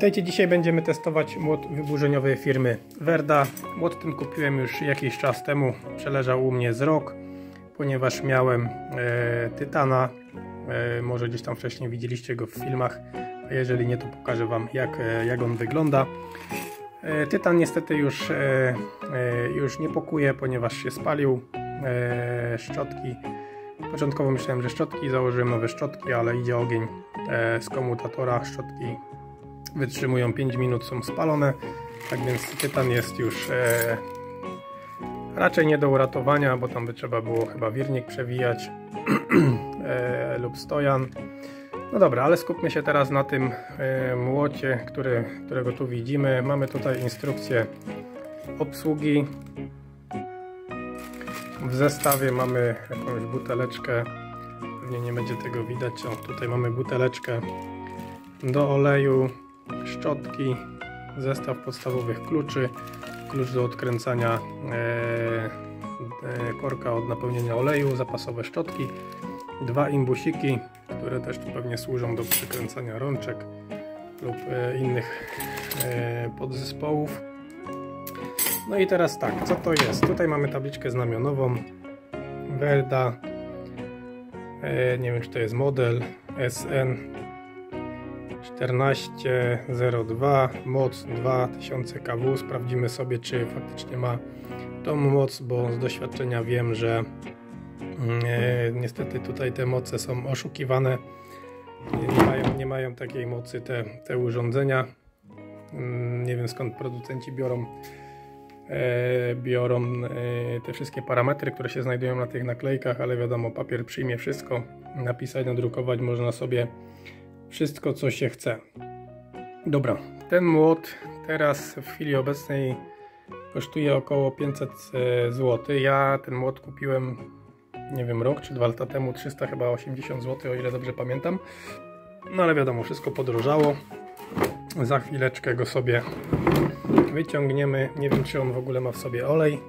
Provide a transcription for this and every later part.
Witajcie, dzisiaj będziemy testować młot wyburzeniowy firmy Verda. Młot ten kupiłem już jakiś czas temu, przeleżał u mnie z rok, ponieważ miałem Tytana. Może gdzieś tam wcześniej widzieliście go w filmach, a jeżeli nie, to pokażę wam jak on wygląda. Tytan niestety już nie pokuje, ponieważ się spalił. Szczotki, początkowo myślałem, że szczotki, założyłem nowe szczotki, ale idzie ogień z komutatora, szczotki wytrzymują 5 minut, są spalone, tak więc Tytan jest już raczej nie do uratowania, bo tam by trzeba było chyba wirnik przewijać lub stojan. No dobra, ale skupmy się teraz na tym młocie, którego tu widzimy. Mamy tutaj instrukcję obsługi. W zestawie mamy jakąś buteleczkę, pewnie nie będzie tego widać, o, tutaj mamy buteleczkę do oleju, szczotki, zestaw podstawowych kluczy, klucz do odkręcania korka od napełnienia oleju, zapasowe szczotki, dwa imbusiki, które też tu pewnie służą do przykręcania rączek lub innych podzespołów. No i teraz tak, co to jest? Tutaj mamy tabliczkę znamionową Verda, nie wiem, czy to jest model SN1402, moc 2000 kW. Sprawdzimy sobie, czy faktycznie ma tą moc, bo z doświadczenia wiem, że niestety tutaj te moce są oszukiwane, nie mają takiej mocy te urządzenia. Nie wiem, skąd producenci biorą te wszystkie parametry, które się znajdują na tych naklejkach, ale wiadomo, papier przyjmie wszystko, napisać, nadrukować można sobie wszystko, co się chce. Dobra, ten młot teraz w chwili obecnej kosztuje około 500 zł. Ja ten młot kupiłem, nie wiem, rok czy 2 lata temu, 380 zł, o ile dobrze pamiętam. No ale wiadomo, wszystko podrożało. Za chwileczkę go sobie wyciągniemy. Nie wiem, czy on w ogóle ma w sobie olej.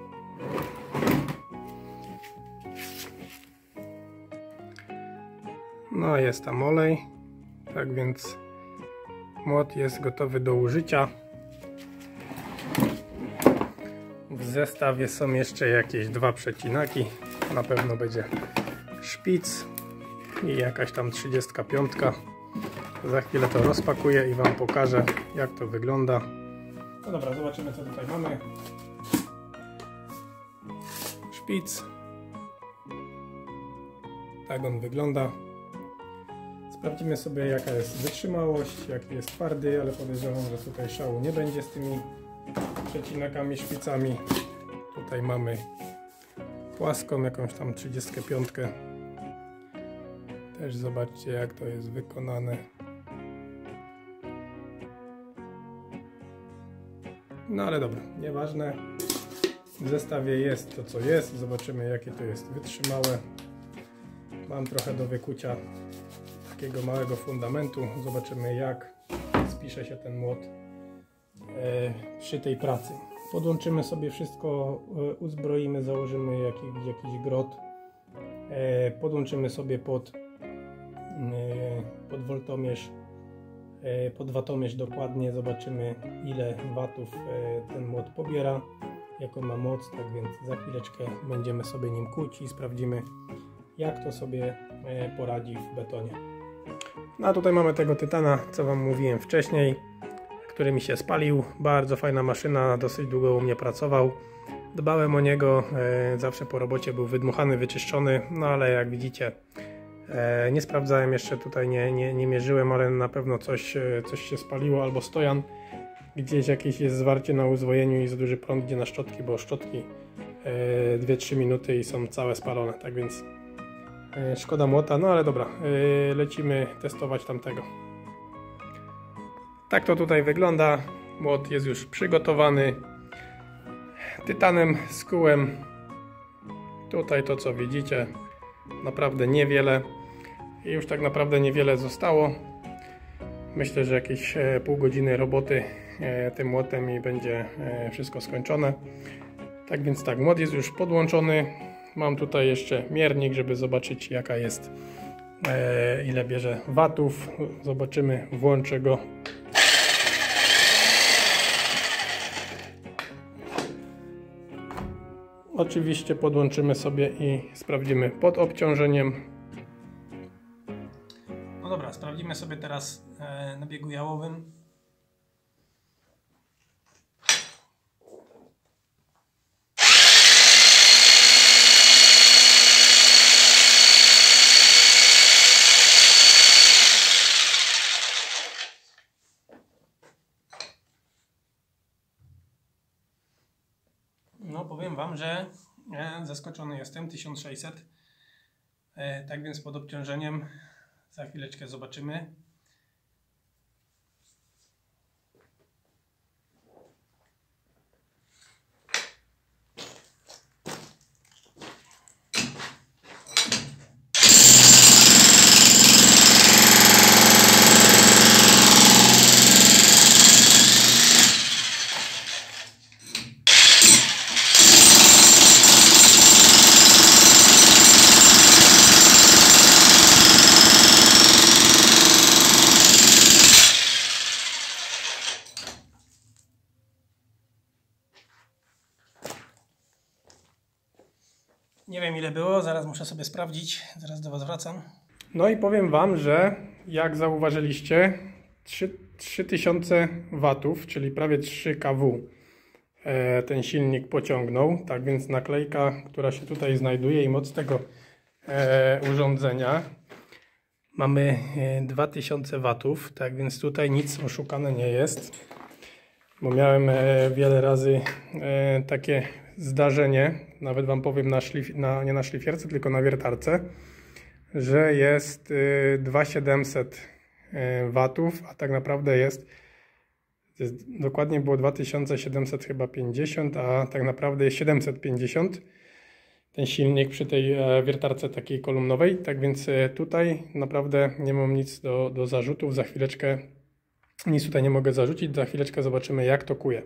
No, jest tam olej. Tak więc młot jest gotowy do użycia. W zestawie są jeszcze jakieś dwa przecinaki. Na pewno będzie szpic i jakaś tam 35. Za chwilę to rozpakuję i wam pokażę, jak to wygląda. No dobra, zobaczymy, co tutaj mamy. Szpic. Tak on wygląda. Sprawdzimy sobie, jaka jest wytrzymałość, jaki jest twardy, ale podejrzewam, że tutaj szału nie będzie z tymi przecinakami, szpicami. Tutaj mamy płaską, jakąś tam 35. Też zobaczcie, jak to jest wykonane. No ale dobra, nieważne. W zestawie jest to, co jest. Zobaczymy, jakie to jest wytrzymałe. Mam trochę do wykucia takiego małego fundamentu. Zobaczymy, jak spisze się ten młot przy tej pracy. Podłączymy sobie wszystko, uzbroimy, założymy jakiś grot. Podłączymy sobie pod voltomierz, pod watomierz dokładnie, zobaczymy, ile watów ten młot pobiera, jaką ma moc, tak więc za chwileczkę będziemy sobie nim kłuć i sprawdzimy, jak to sobie poradzi w betonie. No a tutaj mamy tego Tytana, co wam mówiłem wcześniej, który mi się spalił. Bardzo fajna maszyna, dosyć długo u mnie pracował. Dbałem o niego, zawsze po robocie był wydmuchany, wyczyszczony, no ale jak widzicie, nie sprawdzałem jeszcze tutaj, nie mierzyłem, ale na pewno coś się spaliło, albo stojan, gdzieś jakieś jest zwarcie na uzwojeniu i za duży prąd idzie na szczotki, bo szczotki 2-3 minuty i są całe spalone, tak więc szkoda młota, no ale dobra, lecimy testować tamtego. Tak to tutaj wygląda, młot jest już przygotowany, Tytanem skułem, tutaj to, co widzicie, naprawdę niewiele. I już tak naprawdę niewiele zostało. Myślę, że jakieś pół godziny roboty tym młotem i będzie wszystko skończone. Tak więc tak, młot jest już podłączony. Mam tutaj jeszcze miernik, żeby zobaczyć, jaka jest, ile bierze watów. Zobaczymy, włączę go. Oczywiście podłączymy sobie i sprawdzimy pod obciążeniem. No dobra, sprawdzimy sobie teraz na biegu jałowym. No powiem Wam, że zaskoczony jestem, 1600, tak więc pod obciążeniem za chwileczkę zobaczymy. Nie wiem ile było, zaraz muszę sobie sprawdzić, zaraz do Was wracam. No i powiem Wam, że jak zauważyliście 3000 watów, czyli prawie 3 kW ten silnik pociągnął. Tak więc naklejka, która się tutaj znajduje i moc tego urządzenia mamy 2000 watów. Tak więc tutaj nic oszukane nie jest, bo miałem wiele razy takie zdarzenie, nawet Wam powiem nie na szlifierce, tylko na wiertarce, że jest 2700 watów, a tak naprawdę dokładnie było 2700 chyba 50, a tak naprawdę jest 750 ten silnik przy tej wiertarce takiej kolumnowej. Tak więc tutaj naprawdę nie mam nic do zarzutów, za chwileczkę nic tutaj nie mogę zarzucić, za chwileczkę zobaczymy jak to kuje.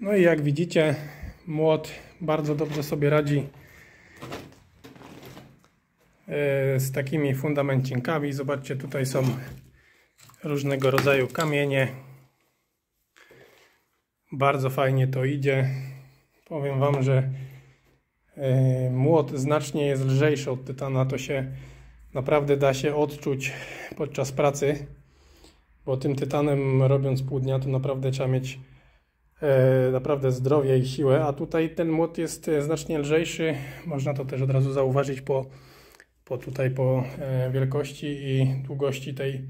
No i jak widzicie, młot bardzo dobrze sobie radzi z takimi fundamencinkami. Zobaczcie, tutaj są różnego rodzaju kamienie. Bardzo fajnie to idzie. Powiem wam, że młot znacznie jest lżejszy od Tytana. To się naprawdę da się odczuć podczas pracy, bo tym Tytanem robiąc pół dnia to naprawdę trzeba mieć naprawdę zdrowie i siłę, a tutaj ten młot jest znacznie lżejszy. Można to też od razu zauważyć po wielkości i długości tej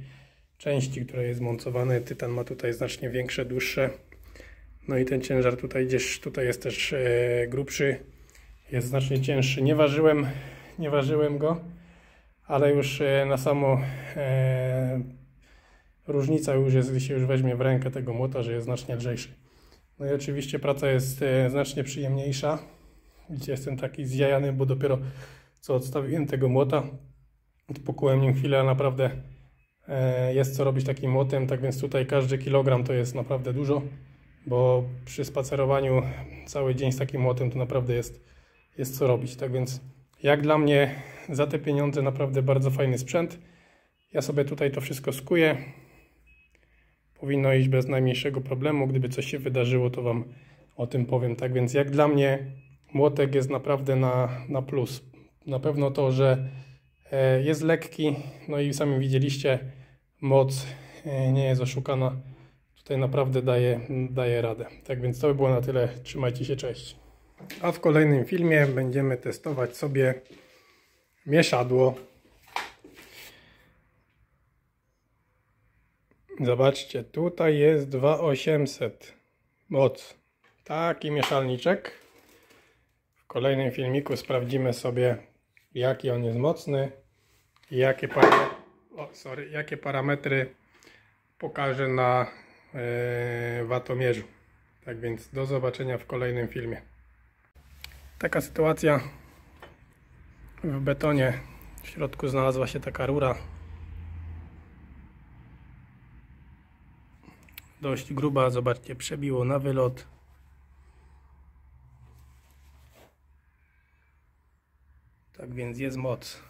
części, która jest montowana. Tytan ma tutaj znacznie większe, dłuższe. No i ten ciężar tutaj gdzieś tutaj jest też grubszy, jest znacznie cięższy. Nie ważyłem go, ale już na samo różnica już jest, gdy się już weźmie w rękę tego młota, że jest znacznie lżejszy. No i oczywiście praca jest znacznie przyjemniejsza. Widzicie, jestem taki zjajany, bo dopiero co odstawiłem tego młota, odpokułem nim chwilę, a naprawdę jest co robić takim młotem. Tak więc tutaj każdy kilogram to jest naprawdę dużo, bo przy spacerowaniu cały dzień z takim młotem to naprawdę jest co robić. Tak więc jak dla mnie za te pieniądze naprawdę bardzo fajny sprzęt. Ja sobie tutaj to wszystko skuję. Powinno iść bez najmniejszego problemu. Gdyby coś się wydarzyło, to wam o tym powiem. Tak więc jak dla mnie młotek jest naprawdę na plus. Na pewno to, że jest lekki. No i sami widzieliście, moc nie jest oszukana. Tutaj naprawdę daje radę. Tak więc to by było na tyle. Trzymajcie się, cześć. A w kolejnym filmie będziemy testować sobie mieszadło. Zobaczcie, tutaj jest 2800 moc. Taki mieszalniczek. W kolejnym filmiku sprawdzimy sobie, jaki on jest mocny i jakie parametry pokaże na watomierzu. Tak więc do zobaczenia w kolejnym filmie. Taka sytuacja. W betonie w środku znalazła się taka rura. Dość gruba, zobaczcie, przebiło na wylot. Tak więc jest moc.